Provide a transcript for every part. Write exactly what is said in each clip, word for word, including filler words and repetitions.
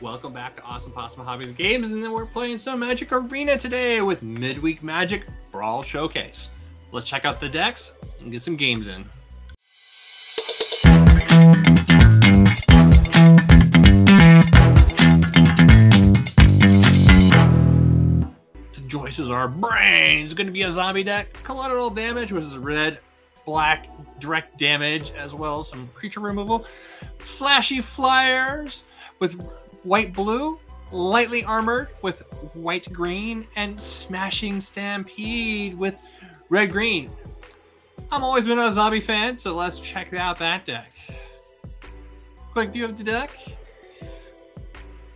Welcome back to Awesome Possum Hobbies and Games, and then we're playing some Magic Arena today with Midweek Magic Brawl Showcase. Let's check out the decks and get some games in. The choices are Brains, going to be a zombie deck, collateral damage, which is red, black, direct damage, as well as some creature removal, flashy flyers with white blue, lightly armored with white green, and smashing stampede with red green. I've always been a zombie fan, so let's check out that deck. Quick view of the deck.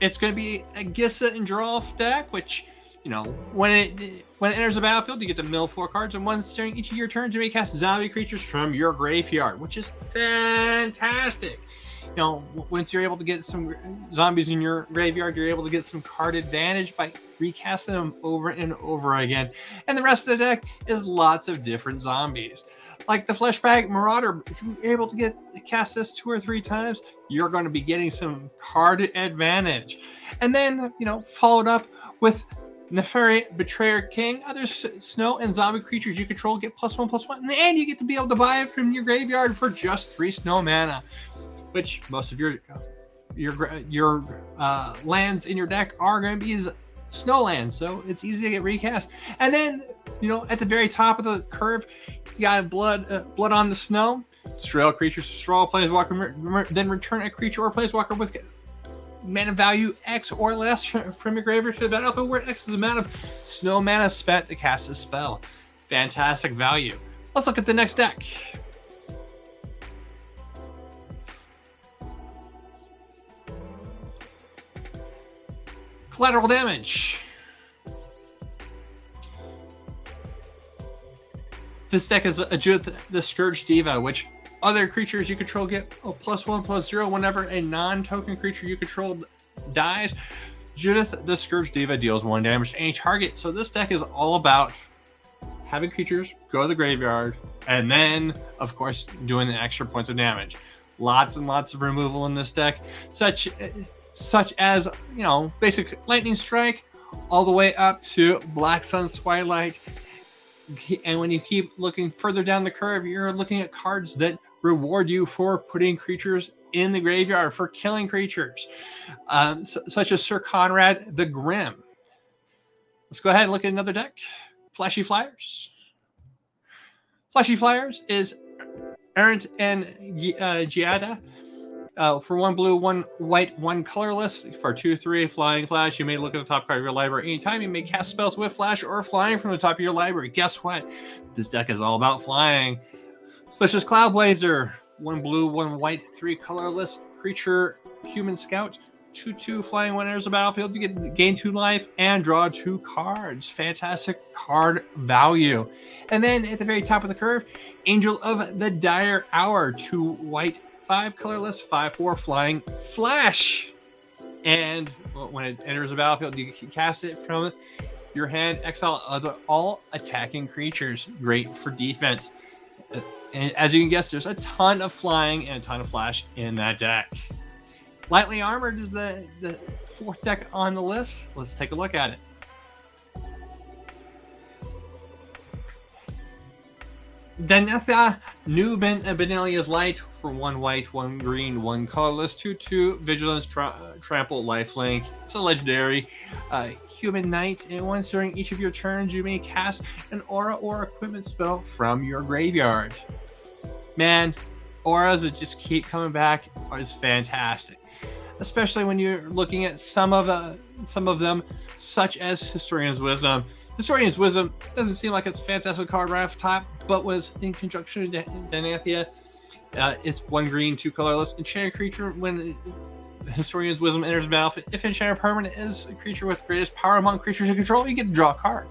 It's going to be a Gisa and Drolf deck, which, you know, when it when it enters the battlefield, you get to mill four cards, and once during each of your turns, you may cast zombie creatures from your graveyard, which is fantastic. You know, once you're able to get some zombies in your graveyard, you're able to get some card advantage by recasting them over and over again. And the rest of the deck is lots of different zombies. Like the Fleshbag Marauder, if you're able to get cast this two or three times, you're going to be getting some card advantage. And then, you know, followed up with Neferi Betrayer King. Other snow and zombie creatures you control get plus one, plus one. And you get to be able to buy it from your graveyard for just three snow mana, which most of your your your uh, lands in your deck are going to be snow lands, so it's easy to get recast. And then, you know, at the very top of the curve, you got blood uh, blood on the snow. Destroy all creatures, destroy all planeswalker, then return a creature or planeswalker with mana value X or less from your graveyard to the battlefield, where X is the amount of snow mana spent to cast a spell. Fantastic value. Let's look at the next deck. Collateral damage. This deck is a Judith the Scourge Diva, which other creatures you control get a plus one, plus zero whenever a non-token creature you control dies. Judith the Scourge Diva deals one damage to any target. So this deck is all about having creatures go to the graveyard and then, of course, doing the extra points of damage. Lots and lots of removal in this deck, such... such as, you know, basic lightning strike all the way up to Black Sun's Twilight. And when you keep looking further down the curve, you're looking at cards that reward you for putting creatures in the graveyard, for killing creatures, um, so, such as Sir Conrad the Grim. Let's go ahead and look at another deck. Flashy Flyers. Flashy Flyers is Errant and uh, Giada. Uh, for one blue, one white, one colorless. For two, three, flying flash. You may look at the top card of your library anytime. You may cast spells with flash or flying from the top of your library. Guess what? This deck is all about flying. Such as Cloudblazer. One blue, one white, three colorless. Creature, Human Scout. Two, two, flying when enters the battlefield. You get gain two life and draw two cards. Fantastic card value. And then at the very top of the curve, Angel of the Dire Hour. Two white, five colorless, five four flying flash, and when it enters the battlefield, you can cast it from your hand, exile other all attacking creatures. Great for defense. And as you can guess, there's a ton of flying and a ton of flash in that deck. Lightly Armored is the the fourth deck on the list. Let's take a look at it. Danitha, Nubin, and Benelia's Light for one white, one green, one colorless, two, two, vigilance, tra trample, lifelink. It's a legendary uh, human knight, and once during each of your turns, you may cast an aura or equipment spell from your graveyard. Man, auras that just keep coming back is fantastic, especially when you're looking at some of uh, some of them, such as Historian's Wisdom. Historian's Wisdom doesn't seem like it's a fantastic card right off the top, but was in conjunction with Danitha. Uh, it's one green, two colorless. Enchanted creature when Historian's Wisdom enters the battlefield. If enchanted permanent is a creature with greatest power among creatures you control, you get to draw a card.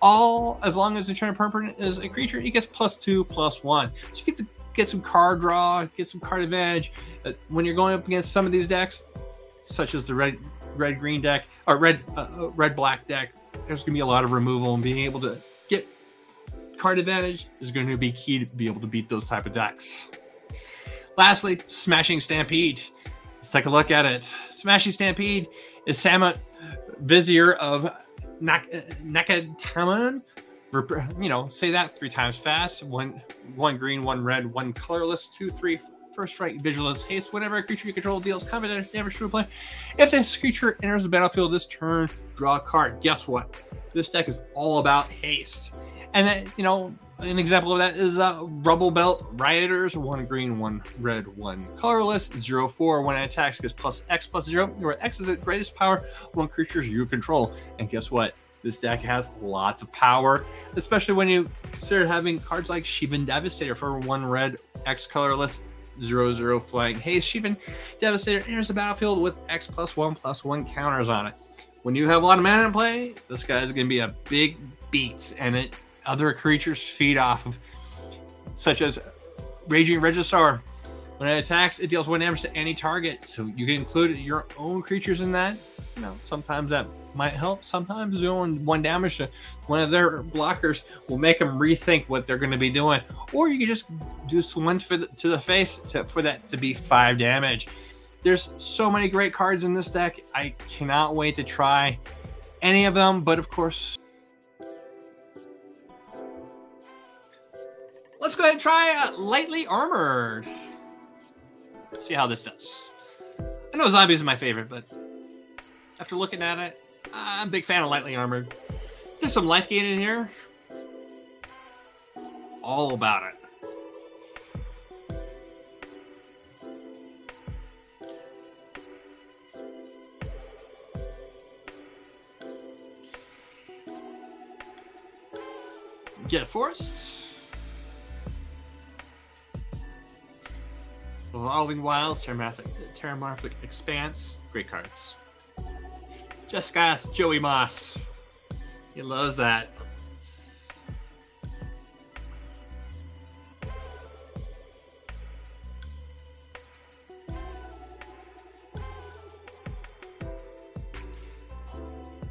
All as long as enchanted permanent is a creature, it gets plus two, plus one. So you get to get some card draw, get some card advantage. Uh, when you're going up against some of these decks, such as the red, red green deck or red, uh, red black deck, there's going to be a lot of removal, and being able to get card advantage is going to be key to be able to beat those type of decks. Lastly, Smashing Stampede. Let's take a look at it. Smashy Stampede is Sama Vizier of Naketamon. You know, say that three times fast. One, one green, one red, one colorless. Two, three, first strike, vigilance, haste. Whenever a creature you control deals combat damage to a player, if this creature enters the battlefield this turn, draw a card. Guess what? This deck is all about haste. And that, you know, an example of that is uh, Rubble Belt Rioters. One green, one red, one colorless. Zero four. When it attacks, gives plus X plus zero. Where X is the greatest power, one creatures you control. And guess what? This deck has lots of power, especially when you consider having cards like Shivan Devastator for one red, X colorless, zero zero flying haste. Shivan Devastator enters the battlefield with X plus one plus one counters on it. When you have a lot of mana in play, this guy is going to be a big beat, and it. Other creatures feed off of, such as Raging Regisaur. When it attacks, it deals one damage to any target, so you can include your own creatures in that. You know, sometimes that might help. Sometimes doing one damage to one of their blockers will make them rethink what they're going to be doing. Or you can just do one for the, to the face to, for that to be five damage. There's so many great cards in this deck. I cannot wait to try any of them, but of course... Let's go ahead and try uh, Lightly Armored. Let's see how this does. I know zombies are my favorite, but after looking at it, I'm a big fan of Lightly Armored. There's some life gain in here. All about it. Get a forest. Evolving Wilds, Terramorphic Expanse, great cards. Just ask Joey Moss. He loves that.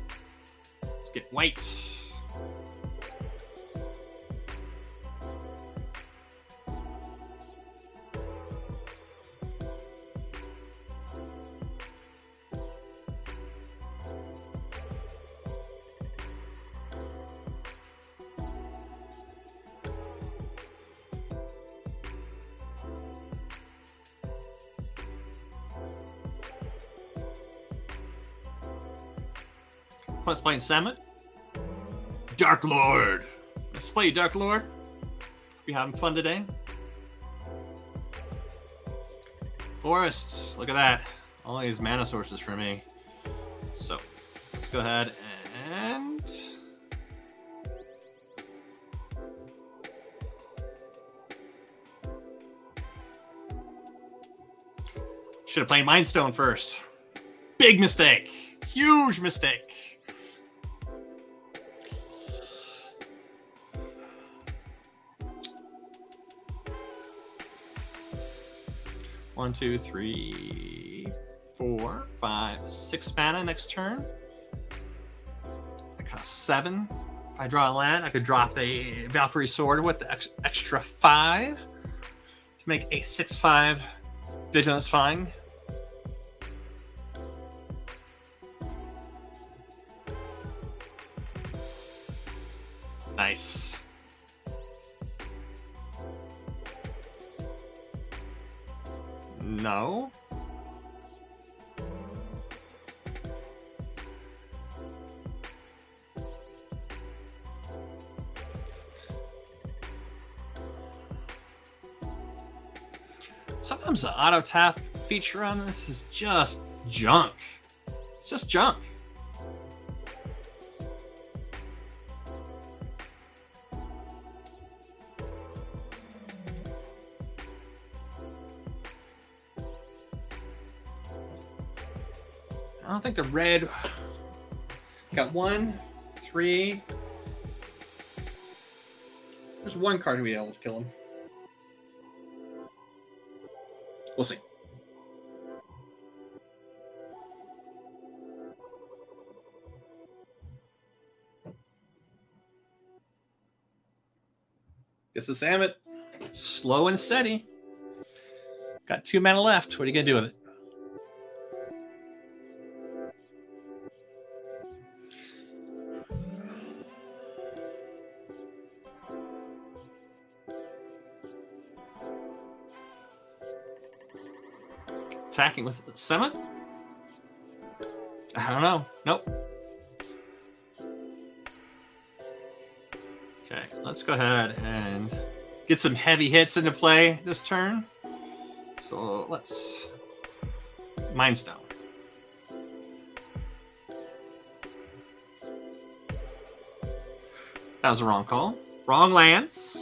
Let's get white. Let's play Summit. Dark Lord. Let's play Dark Lord. We having fun today? Forests. Look at that. All these mana sources for me. So let's go ahead and should have played Mindstone first. Big mistake. Huge mistake. One, two, three, four, five, six mana next turn. That costs seven. If I draw a land, I could drop a Valkyrie Sword with the ex extra five to make a six five vigilance flying. Nice. No. Sometimes the auto tap feature on this is just junk. It's just junk. I don't think the red got one, three. There's one card to be able to kill him. We'll see. Guess the Samet. Slow and steady. Got two mana left. What are you gonna do with it? attacking with Semet? I don't know. Nope. Okay, let's go ahead and get some heavy hits into play this turn. So let's Mind Stone. That was the wrong call. Wrong lands.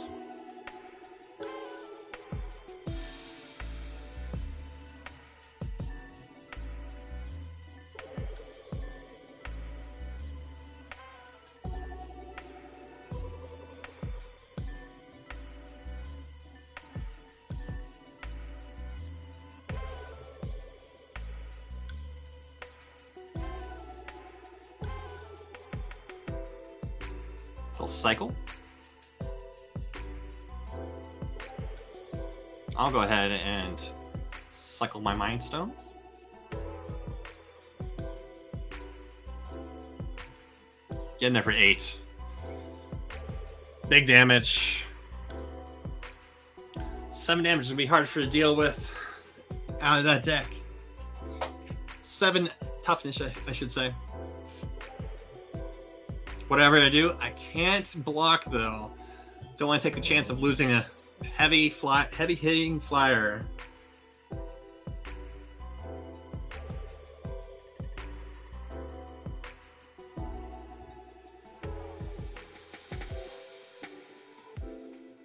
Cycle. I'll go ahead and cycle my Mind Stone. Get in there for eight. Big damage. Seven damage is gonna be hard for to deal with out of that deck. Seven toughness, I, I should say. Whatever I do, I can't block though. Don't want to take the chance of losing a heavy fly, heavy hitting flyer.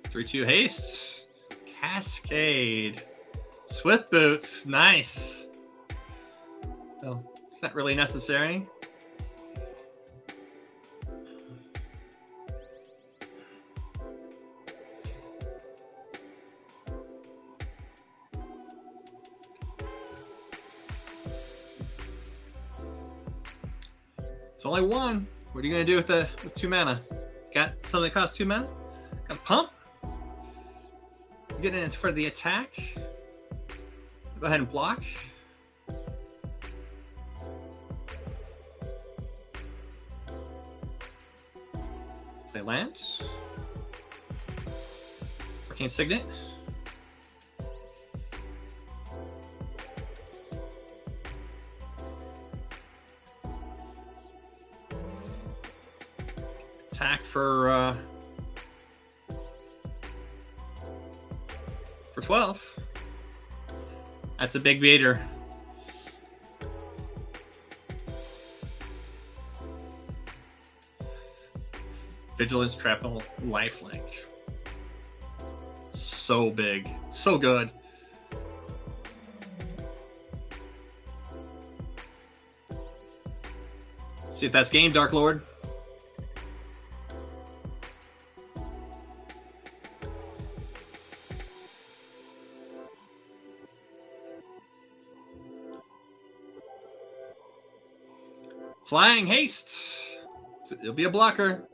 three two haste, Cascade, Swift Boots, nice. Well, it's not really necessary. Only one. What are you gonna do with the with two mana? Got something that costs two mana? Got a pump. You're getting in for the attack. Go ahead and block. Play land. Hurricane Signet. Attack for uh, for twelve. That's a big beater. Vigilance, Trample, Lifelink. So big, so good. Let's see if that's game, Dark Lord. Flying Haste. It'll be a blocker.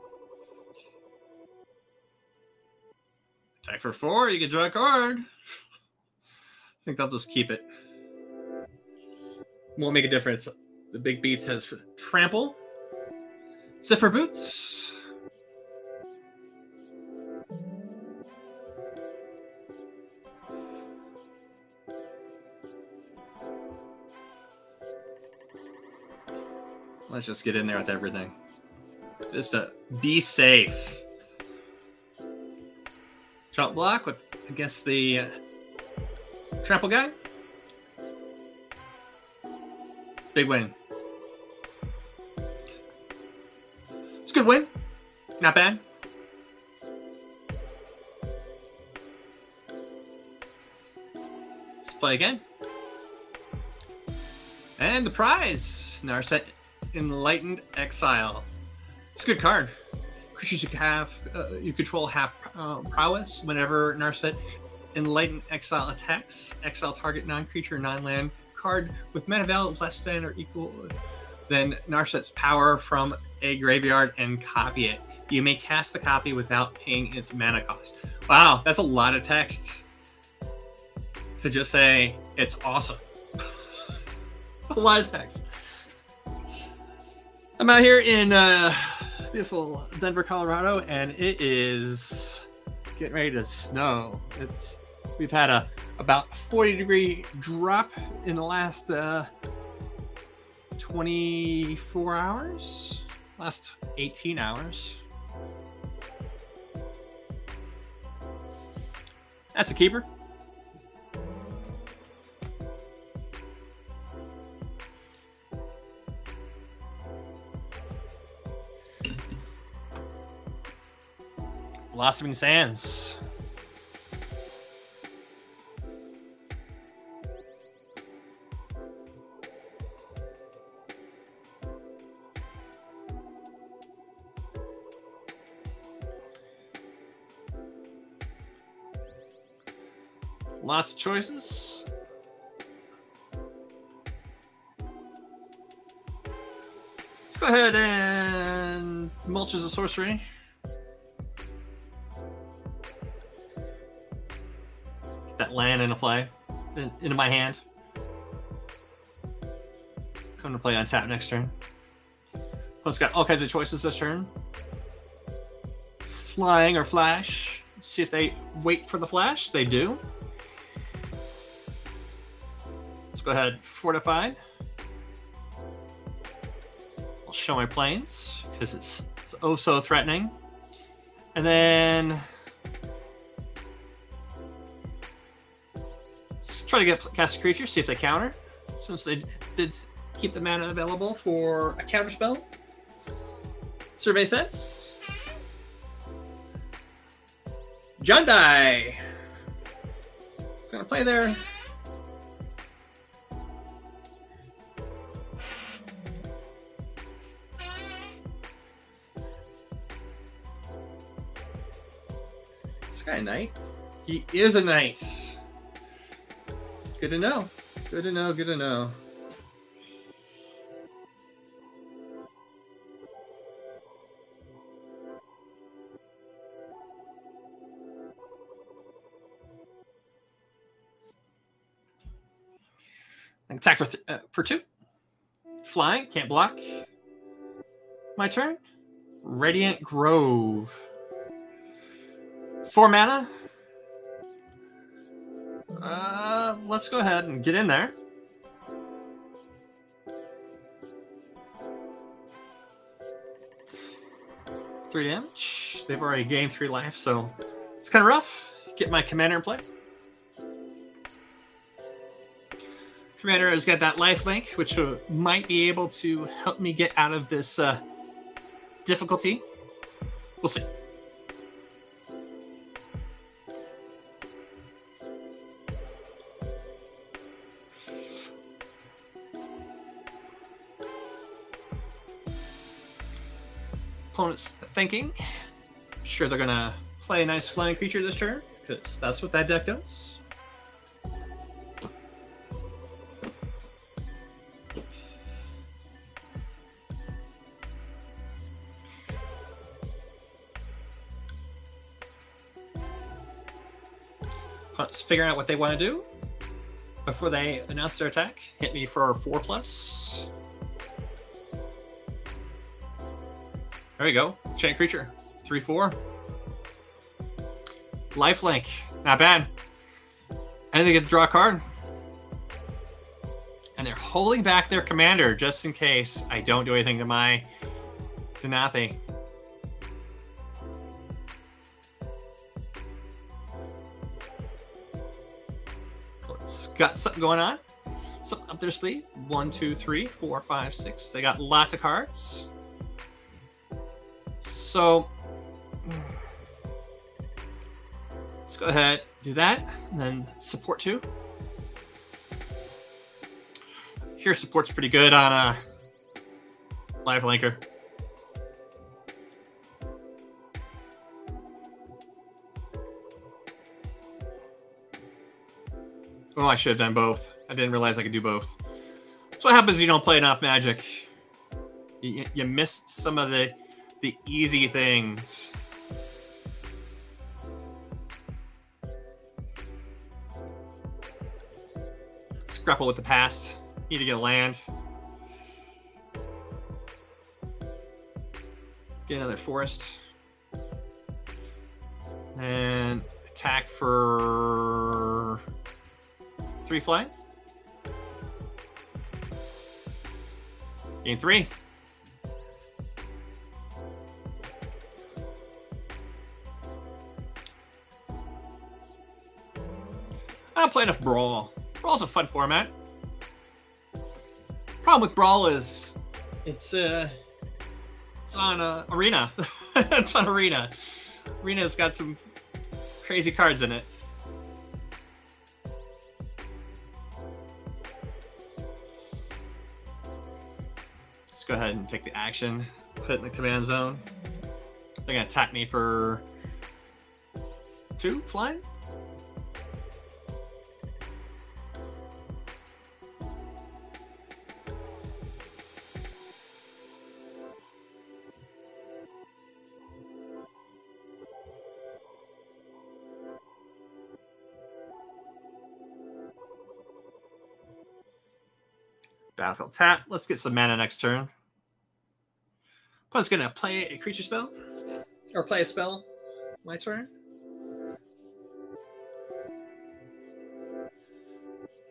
Attack for four. You can draw a card. I think they'll just keep it. Won't make a difference. The big beat says for trample. Zephyr Boots. Let's just get in there with everything. Just to be safe. Chop block with, I guess, the uh, trample guy. Big win. It's a good win. Not bad. Let's play again. And the prize, Narset Enlightened Exile. It's a good card. Creatures you have, uh, you control have uh, prowess. Whenever Narset Enlightened Exile attacks, exile target non-creature, non-land card with mana value less than or equal than Narset's power from a graveyard and copy it. You may cast the copy without paying its mana cost. Wow, that's a lot of text to just say it's awesome. It's a lot of text. I'm out here in uh, beautiful Denver, Colorado, and it is getting ready to snow. It's we've had a about a forty degree drop in the last uh, twenty-four hours, last eighteen hours. That's a keeper. Blossoming Sands. Lots of choices. Let's go ahead and Mulch is a sorcery. Get that land into play, in, into my hand. Come to play on tap next turn. Plus, got all kinds of choices this turn. Flying or flash. See if they wait for the flash. They do. Go ahead, fortified. I'll show my planes because it's, it's oh so threatening. And then let's try to get cast a creature, see if they counter. Since they did keep the mana available for a counter spell. Survey says Jundai. It's gonna play there. Guy knight. He is a knight. Good to know. Good to know. Good to know. Attack for th uh, for two. Flying. Can't block. My turn. Radiant Grove. Four mana. Uh, let's go ahead and get in there. Three damage. They've already gained three life, so it's kind of rough. Get my commander in play. Commander has got that life link, which uh, might be able to help me get out of this uh, difficulty. We'll see. Opponent's thinking. I'm sure they're gonna play a nice flying creature this turn, because that's what that deck does. Opponent's figuring out what they want to do before they announce their attack. Hit me for four plus. There we go. Chain creature. three four. Lifelink. Not bad. And they get to draw a card. And they're holding back their commander just in case I don't do anything to my Danitha. It's got something going on. Something up their sleeve. One, two, three, four, five, six. They got lots of cards. So let's go ahead, do that, and then support two. Here, support's pretty good on a live linker. Oh, I should have done both. I didn't realize I could do both. That's what happens if you don't play enough Magic. You, you miss some of the. The easy things. Let's grapple with the past. Need to get a land. Get another forest. And attack for three flying. Game three. I don't play enough Brawl. Brawl's a fun format. Problem with Brawl is it's uh it's on uh, Arena. It's on Arena. Arena's got some crazy cards in it. Just go ahead and take the action. Put it in the command zone. They're gonna attack me for two flying. Battlefield tap. Let's get some mana next turn. Opponent's gonna play a creature spell, or play a spell. My turn.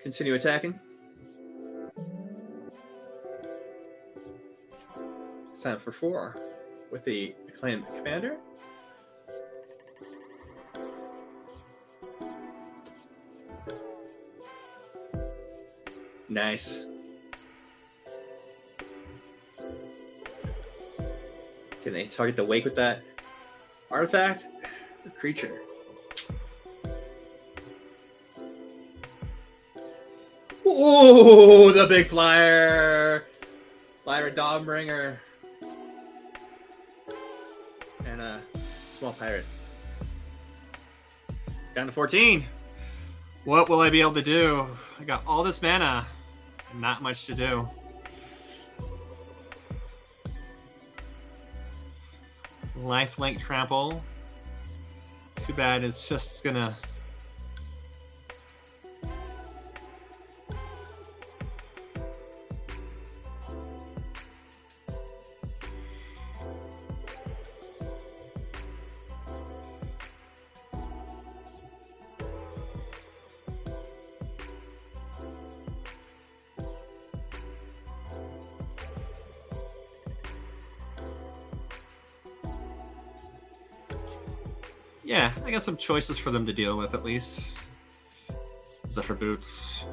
Continue attacking. It's time for four with the acclaimed commander. Nice. Can they target the wake with that artifact or creature? Ooh, the big flyer! Lyra Dawnbringer. And a small pirate. Down to fourteen. What will I be able to do? I got all this mana and not much to do. Lifelink trample. Too bad it's just gonna some choices for them to deal with, at least. Zephyr Boots.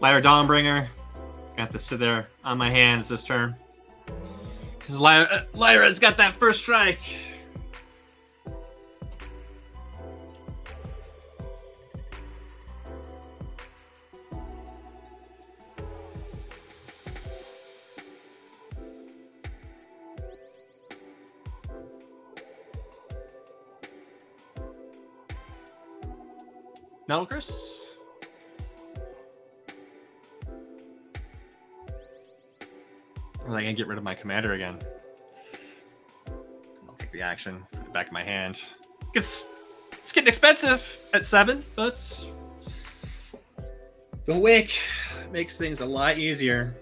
Lyra Dawnbringer. Gonna have to sit there on my hands this turn. Because Lyra, Lyra's got that first strike. Metal Curse? Or am I gonna get rid of my commander again? I'll take the action, put it back in my hand. It's, it's getting expensive at seven, but the wick makes things a lot easier.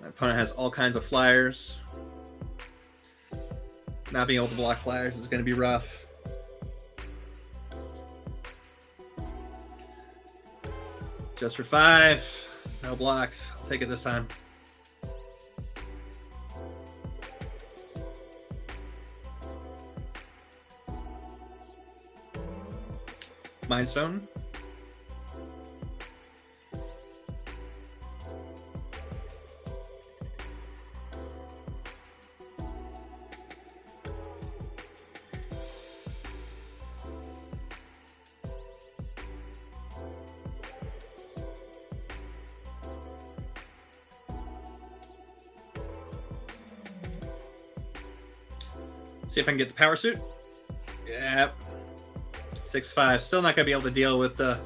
My opponent has all kinds of flyers. Not being able to block flyers is going to be rough. Just for five. No blocks. I'll take it this time. Mindstone. See if I can get the power suit. Yep. six five. Still not going to be able to deal with the...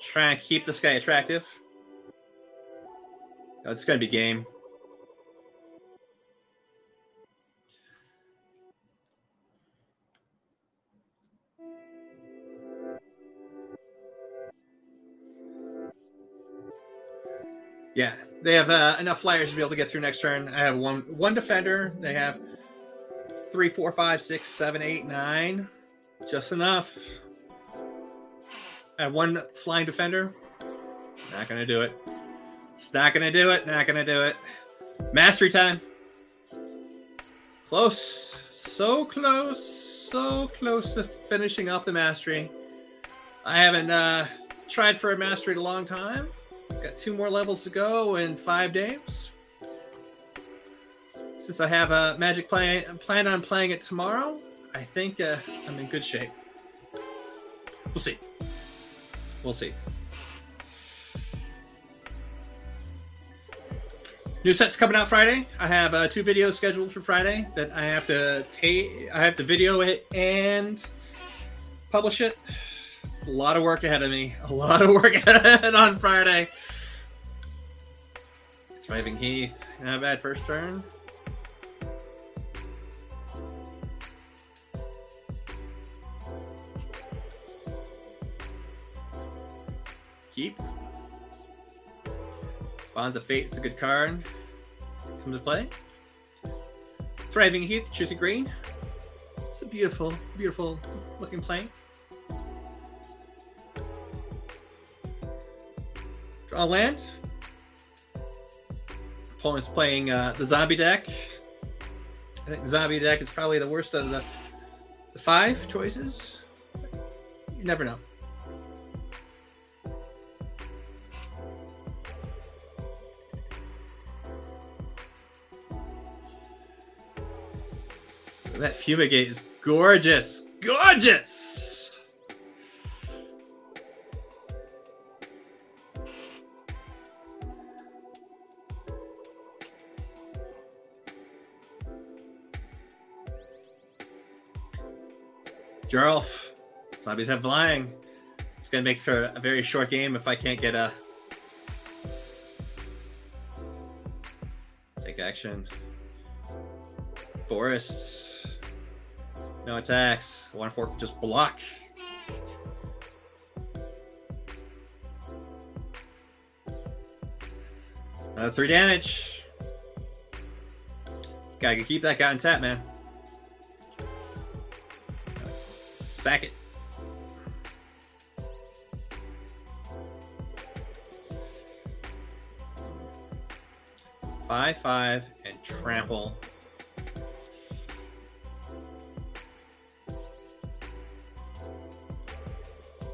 Try and keep this guy attractive. Oh, it's going to be game. Yeah, they have uh, enough flyers to be able to get through next turn. I have one one defender. They have three, four, five, six, seven, eight, nine. Just enough. I have one flying defender. Not going to do it. It's not going to do it. Not going to do it. Mastery time. Close. So close. So close to finishing off the mastery. I haven't uh, tried for a mastery in a long time. Got two more levels to go in five days. Since I have a Magic play, plan on playing it tomorrow, I think uh, I'm in good shape. We'll see. We'll see. New sets coming out Friday. I have uh, two videos scheduled for Friday that I have to take. I have to video it and publish it. It's a lot of work ahead of me. A lot of work ahead on Friday. Thriving Heath. Not bad first turn. Keep. Bonds of Fate is a good card. Comes to play. Thriving Heath, choose a green. It's a beautiful, beautiful looking plane. Draw land. Opponent's playing uh, the zombie deck. I think the zombie deck is probably the worst of the, the five choices. You never know. That Fumigate is gorgeous. Gorgeous! Drolf. Zombies have flying. It's going to make for a very short game if I can't get a... Take action. Forests. No attacks. One fork just block. Another three damage. Gotta keep that guy on tap, man. Sack it. Five, five, and trample.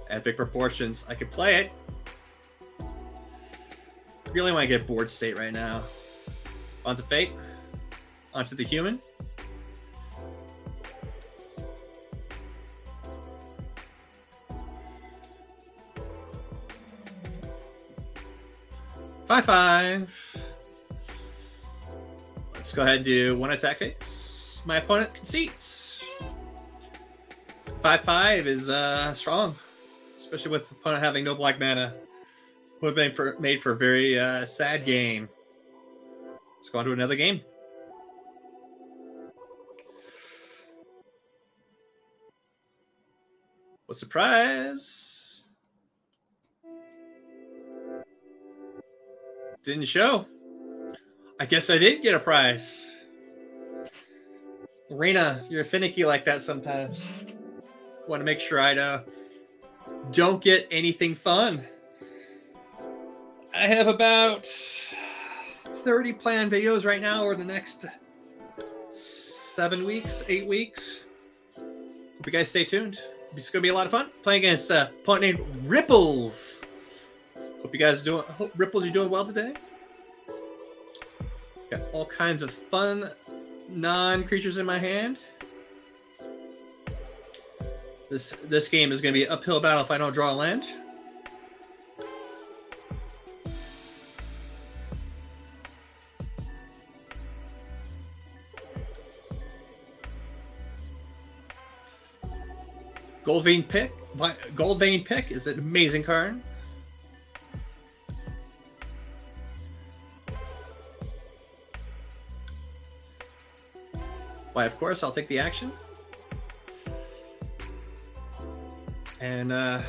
Epic proportions. I could play it. Really want to get board state right now. Onto Fate. Onto the human. Five five. Let's go ahead and do one attack phase. My opponent concedes. Five five is uh, strong. Especially with the opponent having no black mana. Would have been for, made for a very uh, sad game. Let's go on to another game. What surprise! Didn't show. I guess I did get a prize. Rena, you're finicky like that sometimes. Want to make sure I know. Don't get anything fun. I have about thirty planned videos right now over the next seven weeks, eight weeks. Hope you guys stay tuned. It's going to be a lot of fun playing against a opponent named Ripples. Hope you guys are doing, hope Ripples, you're doing well today. Got all kinds of fun non-creatures in my hand. This this game is going to be an uphill battle if I don't draw a land. Goldvein Pick, Goldvein Pick is an amazing card. Why, of course, I'll take the action. And uh,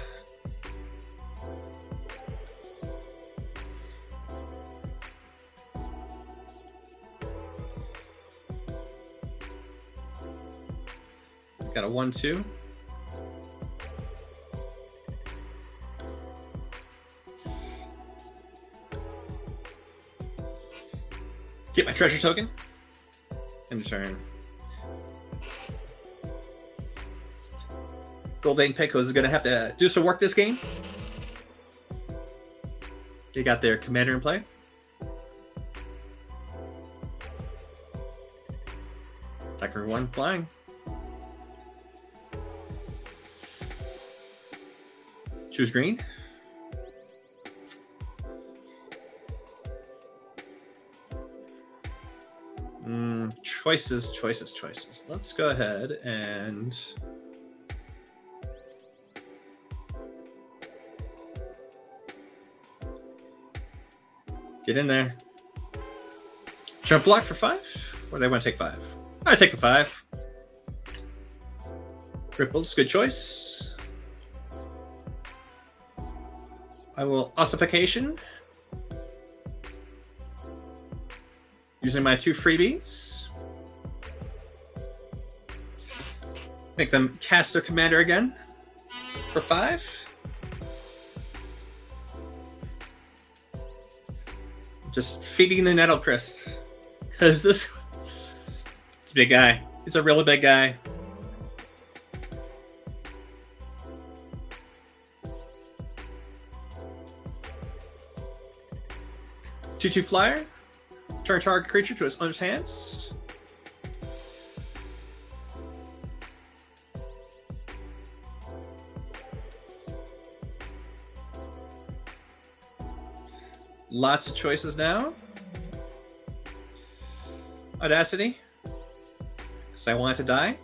Got a one, two. Get my treasure token and return. Goldvein Pick is going to have to do some work this game. They got their commander in play. Attack for one, flying. Choose green. Mm, choices, choices, choices. Let's go ahead and... get in there. Jump block for five? Or they want to take five? I take the five. Ripples, good choice. I will ossification. Using my two freebies. Make them cast their commander again for five. Just feeding the nettle crest. Because this... it's a big guy. It's a really big guy. two two flyer. Turn target creature to its owner's hands. Lots of choices now. Audacity. Because I want it to die.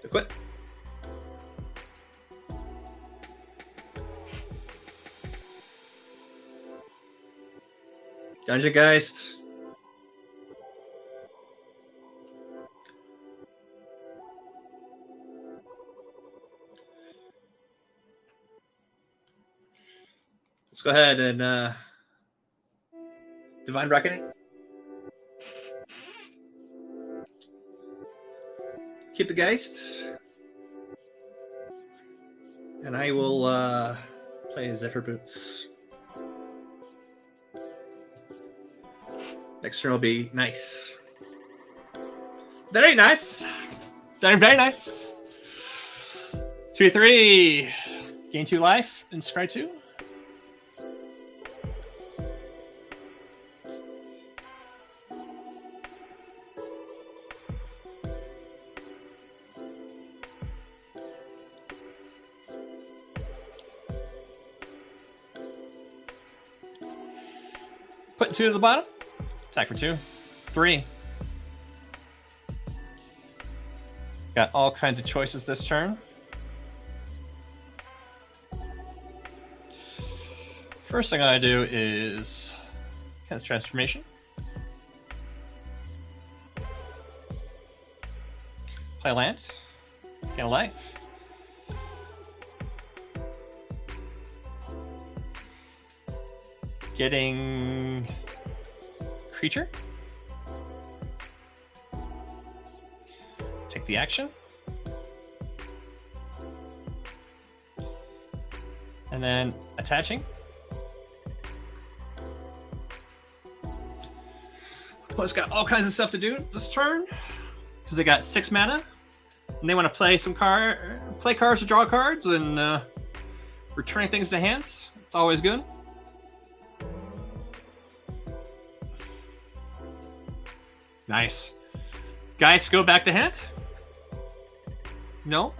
To quit. Dungeon Geist. Let's go ahead and uh, Divine Reckoning. Keep the Geist. And I will uh, play Zephyr Boots. Next turn will be nice. Very nice. Very, very nice. Two, three. Gain two life and scry two. Put two to the bottom. Attack for two. Three. Got all kinds of choices this turn. First thing I do is cast transformation. Play land. Gain a life. Getting creature. Take the action. And then attaching. Well, it's got all kinds of stuff to do this turn because they got six mana and they want to play some card, play cards to draw cards and uh, returning things to hands. It's always good. Nice. Guys, go back to hand? No.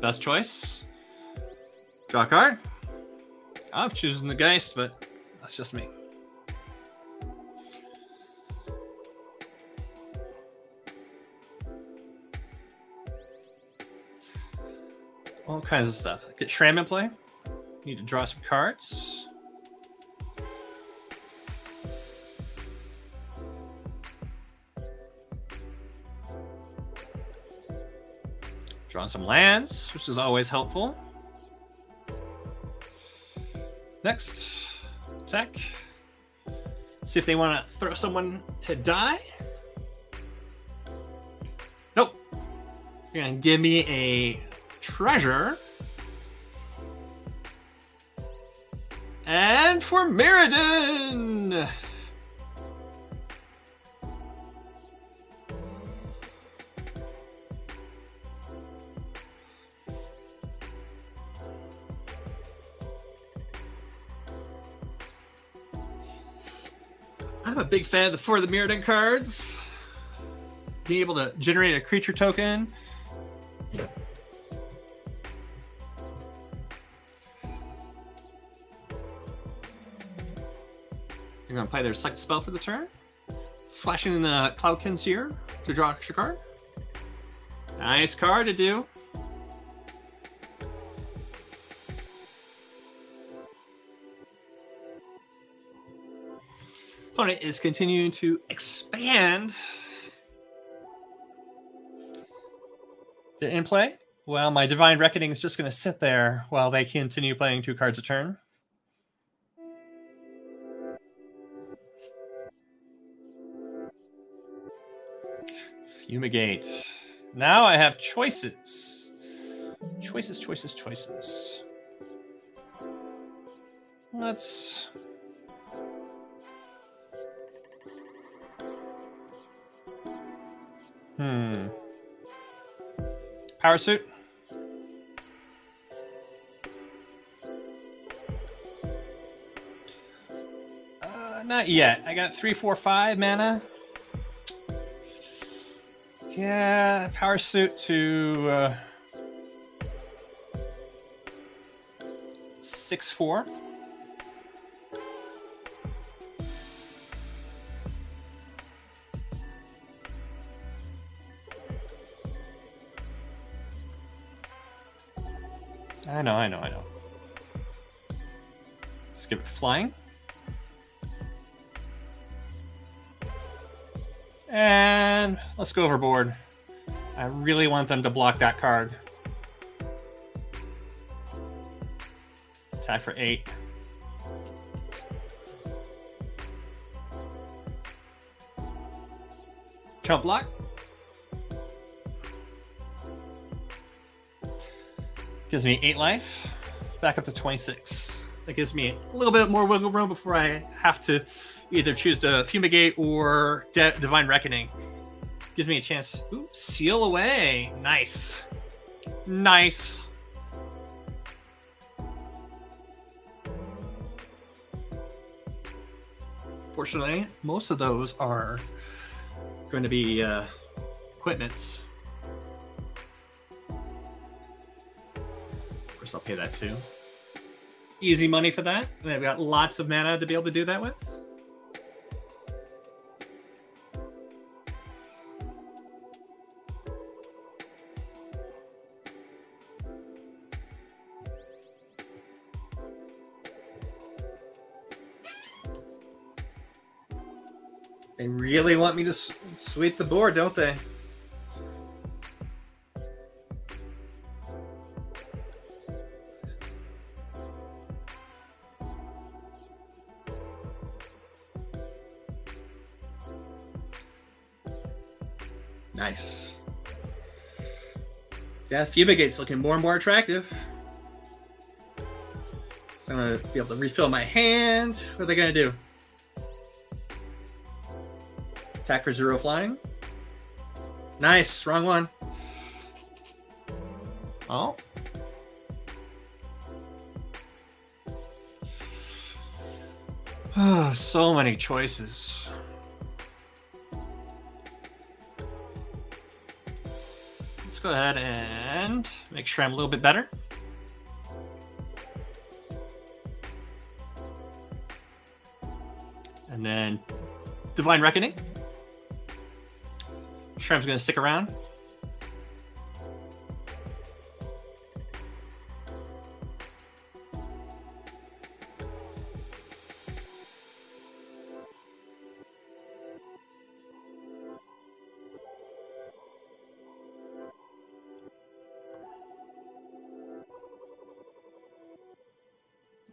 Best choice. Draw a card. I'm choosing the Geist, but that's just me. All kinds of stuff. Get Shram in play. Need to draw some cards. Drawn some lands, which is always helpful. Next, attack. See if they want to throw someone to die. Nope. You're going to give me a treasure. And for Mirrodin! I'm a big fan of the For the Mirrodin cards. Being able to generate a creature token. You're going to play their select spell for the turn. Flashing the Cloud Concealer to draw an extra card. Nice card to do. Opponent is continuing to expand. Is it in play? Well, my Divine Reckoning is just going to sit there while they continue playing two cards a turn. Fumigate. Now I have choices. Choices, choices, choices. Let's... Hmm. Power Suit. Uh, not yet. I got three, four, five mana. Yeah, Power Suit to uh, six, four. I know, I know, I know. Let's give it flying. And let's go overboard. I really want them to block that card. Tie for eight. Chump block. Gives me eight life, back up to twenty-six. That gives me a little bit more wiggle room before I have to either choose to Fumigate or De Divine Reckoning. Gives me a chance. Ooh, Seal Away. Nice. Nice. Fortunately, most of those are going to be uh, equipments. I'll pay that too. Easy money for that. They've got lots of mana to be able to do that with. They really want me to sweep the board, don't they? Nice. Yeah, Fumigate's looking more and more attractive. So I'm going to be able to refill my hand. What are they going to do? Attack for zero flying. Nice. Wrong one. Oh. Oh, so many choices. Go ahead and make sure I'm a little bit better. And then Divine Reckoning. Shrimp's going to stick around.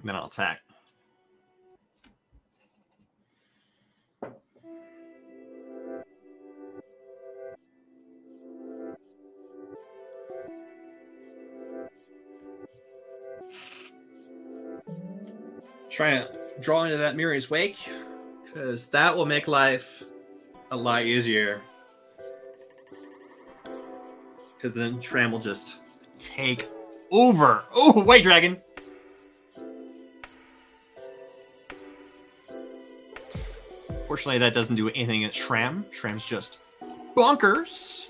Then I'll attack. try and draw into that Mirror's Wake, because that will make life a lot easier. Because then Tram will just take over. Oh, White Dragon! Fortunately, that doesn't do anything at Tram. Tram's just bonkers.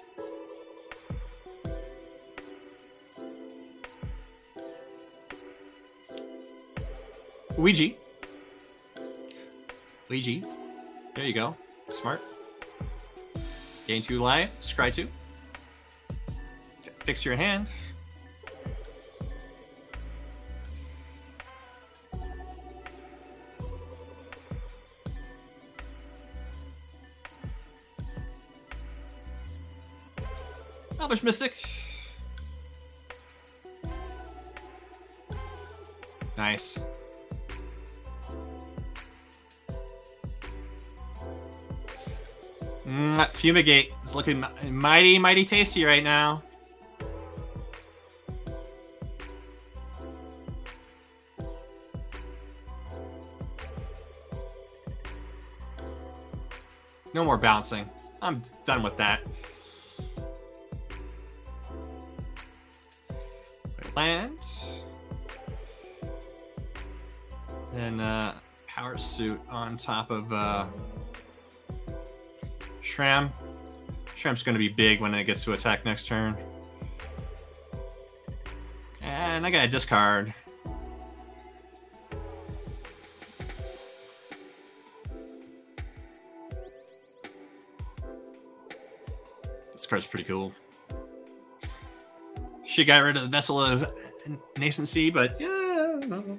Ouija. Ouija. There you go. Smart. Gain two life. Scry two. Fix your hand. Oh, there's Mystic. Nice. Mm, Fumigate is looking mighty, mighty tasty right now. No more bouncing. I'm done with that. Land. And uh, Power Suit on top of uh, Shram. Shram's going to be big when it gets to attack next turn. And I got a discard. This card's pretty cool. She got rid of the Vessel of Nascency, but yeah, no.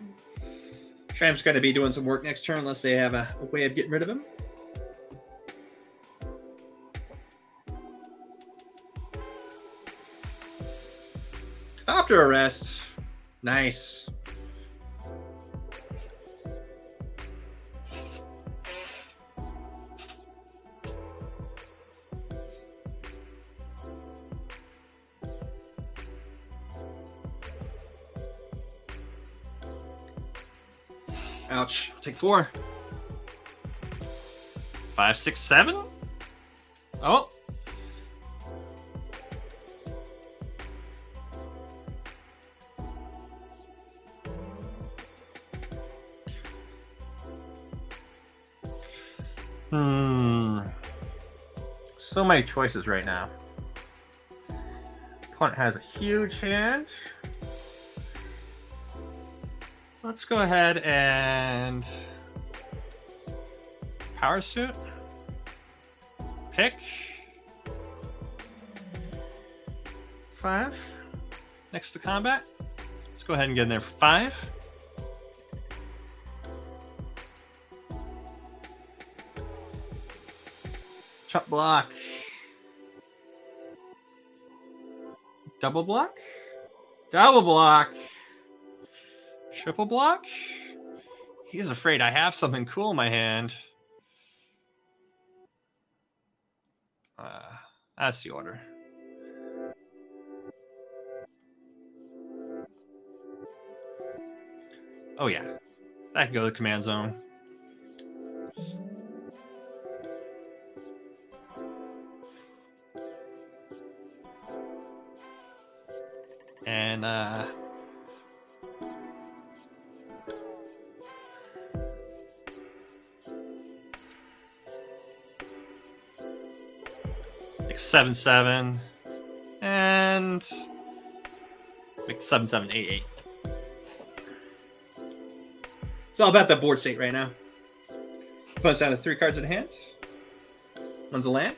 Tram's going to be doing some work next turn unless they have a, a way of getting rid of him. After arrest. Nice. Ouch. I'll take four. Five, six, seven? Oh. Hmm. So many choices right now. Opponent has a huge hand. Let's go ahead and Power Suit, pick, five, next to combat. Let's go ahead and get in there for five. Chop block. Double block. Double block. Triple block? He's afraid I have something cool in my hand. Uh, that's the order. Oh yeah, I can go to the command zone. And uh seven seven and like seven seven eight eight. It's all about that board state right now. Opponent's down to three cards in hand. One's a land.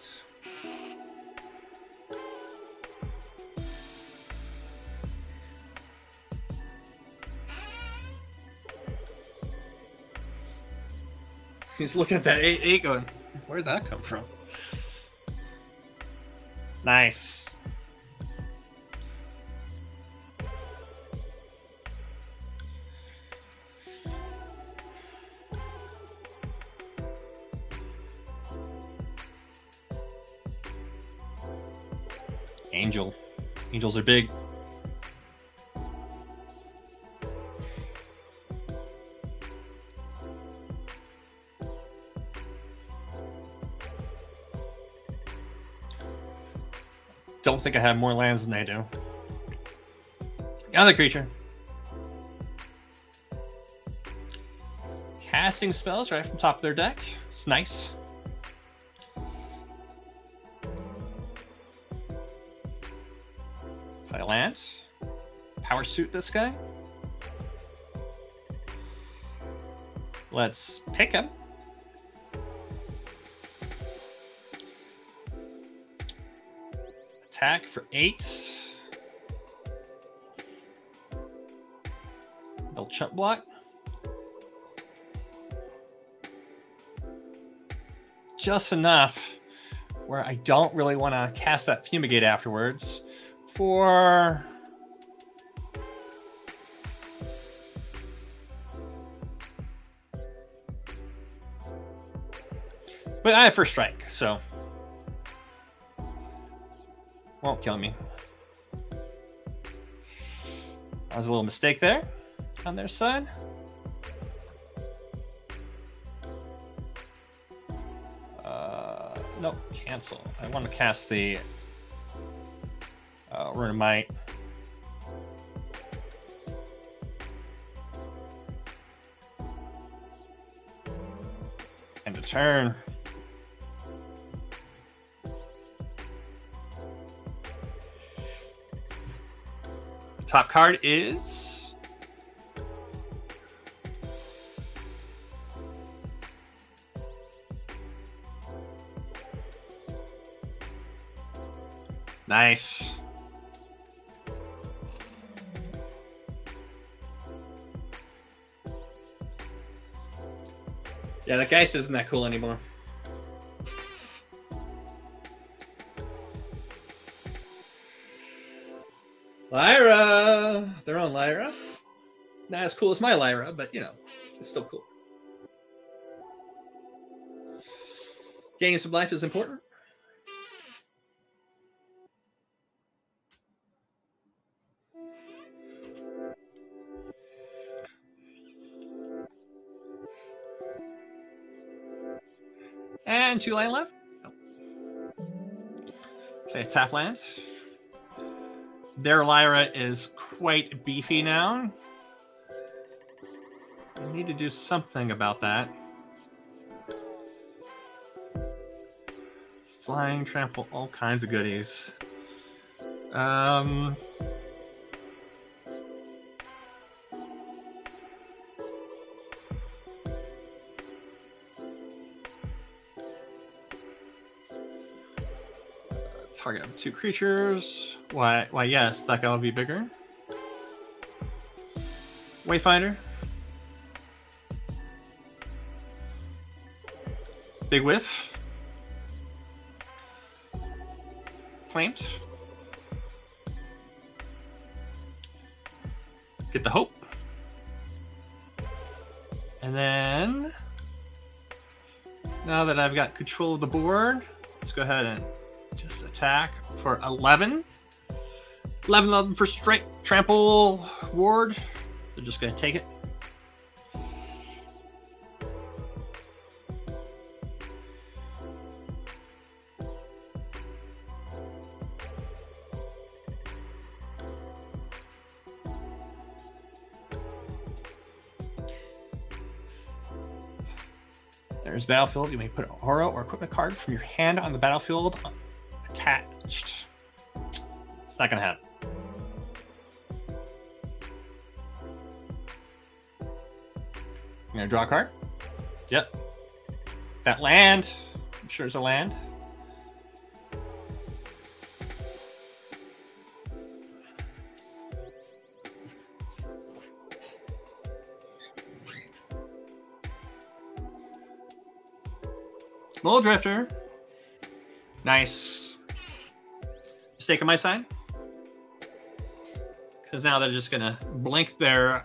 He's looking at that eight eight going, where'd that come from? Nice. Angel. Angels are big. don't think I have more lands than they do. The other creature. Casting spells right from top of their deck. It's nice. Play a land. Power suit this guy. Let's pick him. Attack for eight. They'll chump block. Just enough where I don't really want to cast that Fumigate afterwards for but I have first strike, so won't kill me. That was a little mistake there on their side. Nope, cancel. I want to cast the uh, Runemite. End of turn. Top card is nice. Yeah, that Geist isn't that cool anymore. Lyra! Their own Lyra. Not as cool as my Lyra, but, you know, it's still cool. Getting some life is important. And two land left. No. Play a tap land. Their Lyra is quite beefy now. I need to do something about that. Flying, trample, all kinds of goodies. Um... Target two creatures. Why? Why? Yes, that guy will be bigger. Wayfinder. Big whiff. Claimed. Get the hope. And then, now that I've got control of the board, let's go ahead and just attack for eleven. eleven eleven for straight trample ward. They're just going to take it. There's battlefield. You may put an aura or equipment card from your hand on the battlefield. Attached. It's not gonna happen. You gonna draw a card? Yep. That land. I'm sure it's a land. Mole Drifter. Nice. Mistake on my side, because now they're just gonna blink their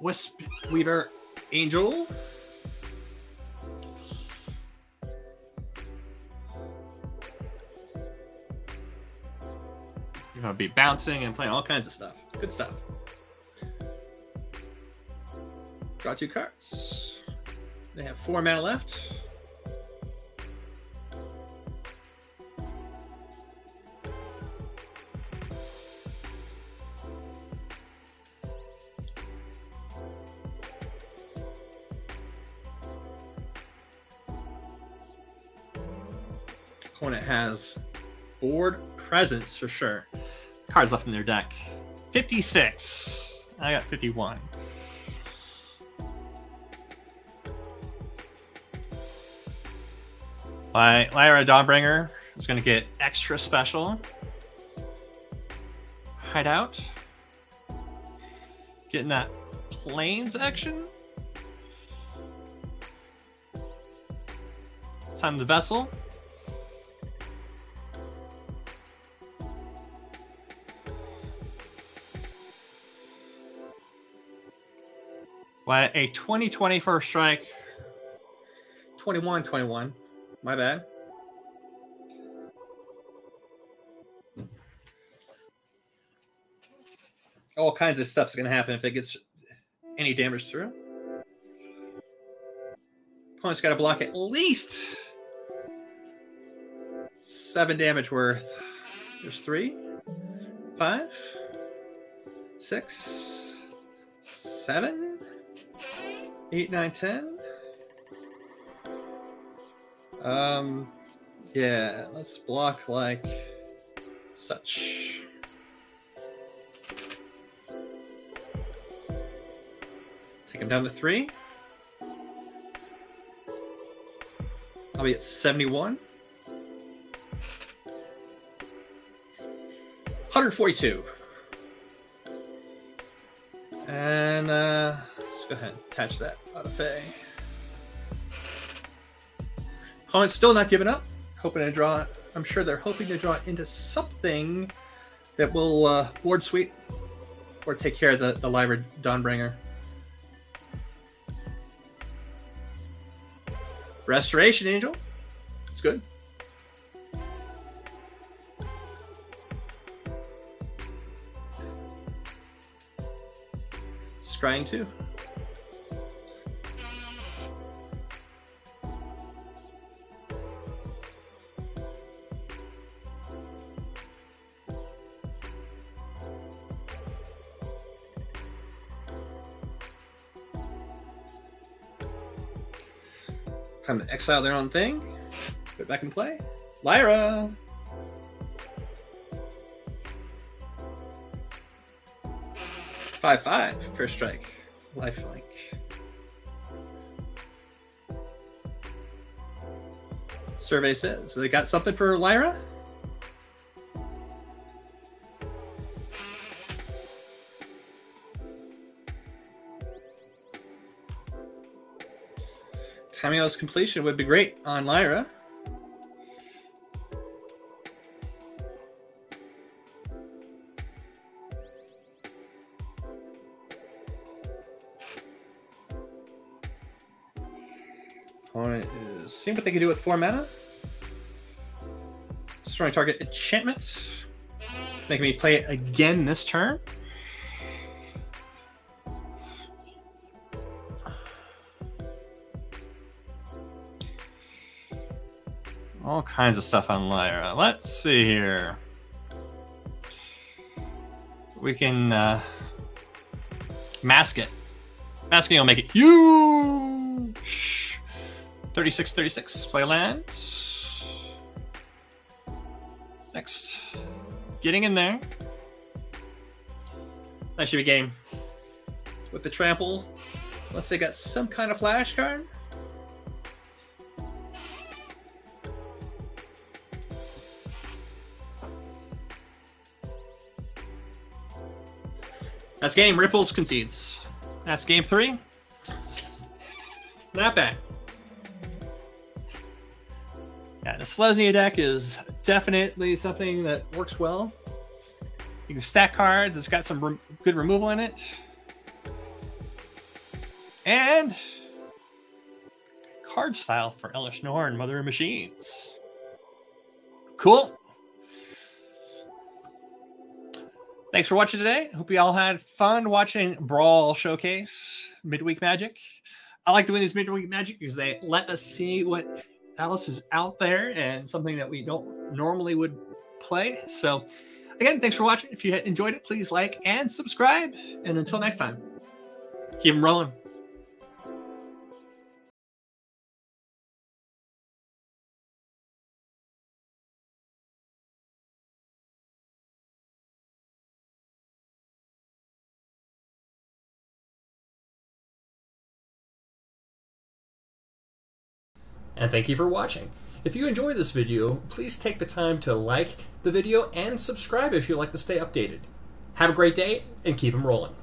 Wisp Weaver Angel. You're gonna be bouncing and playing all kinds of stuff. Good stuff. Draw two cards. They have four mana left. opponent has board presence for sure. Cards left in their deck. fifty-six. I got fifty-one. Lyra Dawnbringer is going to get extra special. Hideout. Getting that planes action. It's time to vessel. Why a twenty twenty first strike. twenty-one twenty-one. My bad. All kinds of stuff's going to happen if it gets any damage through. Opponent's got to block at least seven damage worth. There's three, five, six, seven, eight, nine, ten. Um, yeah, let's block like such. Take him down to three. I'll be at seventy-one. one forty-two. And uh, let's go ahead and attach that out of pay. Opponent's still not giving up. Hoping to draw. I'm sure they're hoping to draw into something that will uh, board sweep or take care of the, the Lyra Dawnbringer. Restoration Angel. It's good. Scrying too. Time to exile their own thing. Put it back in play. Lyra! five five per strike. Lifelink. Survey says, so they got something for Lyra? Cameo's completion would be great on Lyra. Opponent is seeing what they can do with four mana. Destroying target enchantment. Making me play it again this turn. All kinds of stuff on Lyra. Let's see here. We can uh, mask it. Masking will make it huge. thirty-six thirty-six. Play land. Next. Getting in there. That should be game. With the trample. Unless they got some kind of flash card. That's game. Ripples concedes. That's game three. Not bad. Yeah, the Selesnya deck is definitely something that works well. You can stack cards. It's got some re good removal in it. And card style for Elesh Norn and Mother of Machines. Cool. Thanks for watching today. Hope you all had fun watching Brawl Showcase, Midweek Magic. I like doing these Midweek Magic because they let us see what else is out there and something that we don't normally would play. So again, thanks for watching. If you enjoyed it, please like and subscribe. And until next time, keep them rolling. and thank you for watching. If you enjoyed this video, please take the time to like the video and subscribe if you'd like to stay updated. Have a great day, and keep 'em rolling.